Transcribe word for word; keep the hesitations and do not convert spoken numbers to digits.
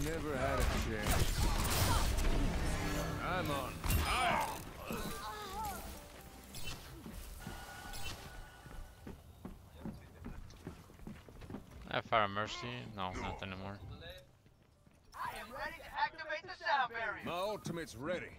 Never had a chance. I'm on fire. I have Fire of Mercy. No, not anymore. I am ready to activate the sound barrier. My ultimate's ready.